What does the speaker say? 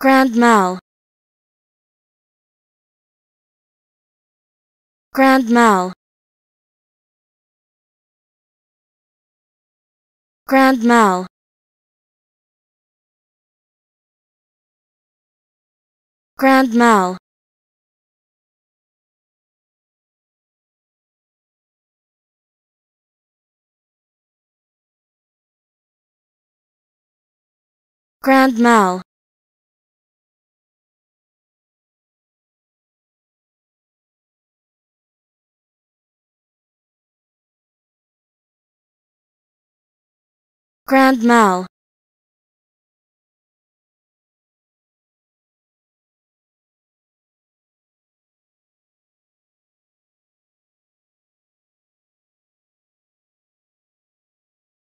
Grand Mal. Grand Mal. Grand Mal. Grand Mal. Grand Mal. Grand Mal.